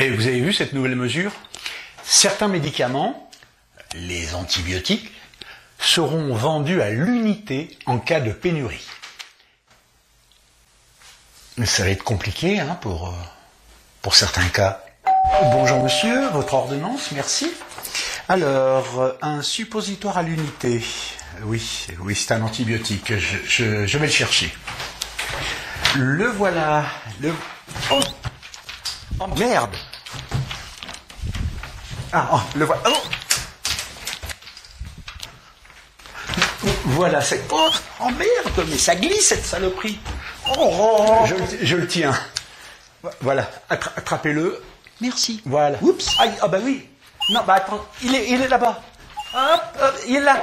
Et vous avez vu cette nouvelle mesure? Certains médicaments, les antibiotiques, seront vendus à l'unité en cas de pénurie. Ça va être compliqué hein, pour certains cas. Bonjour monsieur, votre ordonnance, merci. Alors, un suppositoire à l'unité. Oui, c'est un antibiotique, je vais le chercher. Le voilà, oh merde! Ah, oh, le voilà. Oh. Voilà, c'est... Oh merde, mais ça glisse cette saloperie. Oh. Je le tiens. Voilà, attrapez-le. Merci. Voilà. Oups. Aïe, ah bah oui. Non, bah attends, il est là-bas. Hop, il est là.